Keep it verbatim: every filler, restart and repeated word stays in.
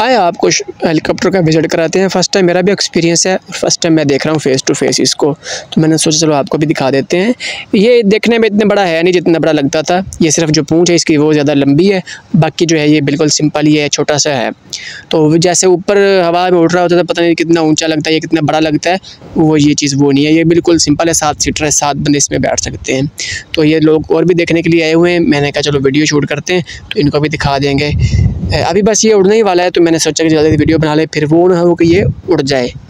आए आपको हेलीकॉप्टर का विजिट कराते हैं। फर्स्ट टाइम मेरा भी एक्सपीरियंस है, फर्स्ट टाइम मैं देख रहा हूँ फेस टू फेस इसको, तो मैंने सोचा चलो आपको भी दिखा देते हैं। ये देखने में इतना बड़ा है नहीं जितना बड़ा लगता था, ये सिर्फ जो पूँछ है इसकी वो ज़्यादा लंबी है, बाकी जो है ये बिल्कुल सिंपल ही है, छोटा सा है। तो जैसे ऊपर हवा में उड़ रहा होता था पता नहीं कितना ऊँचा लगता है या कितना बड़ा लगता है, वो ये चीज़ वो नहीं है, ये बिल्कुल सिंपल है। सात सीटर है, सात बंदे इसमें बैठ सकते हैं। तो ये लोग और भी देखने के लिए आए हुए हैं, मैंने कहा चलो वीडियो शूट करते हैं तो इनको भी दिखा देंगे। अभी बस ये उड़ने ही वाला है तो मैंने सोचा कि जल्दी वीडियो बना ले, फिर वो ना हो कि ये उड़ जाए।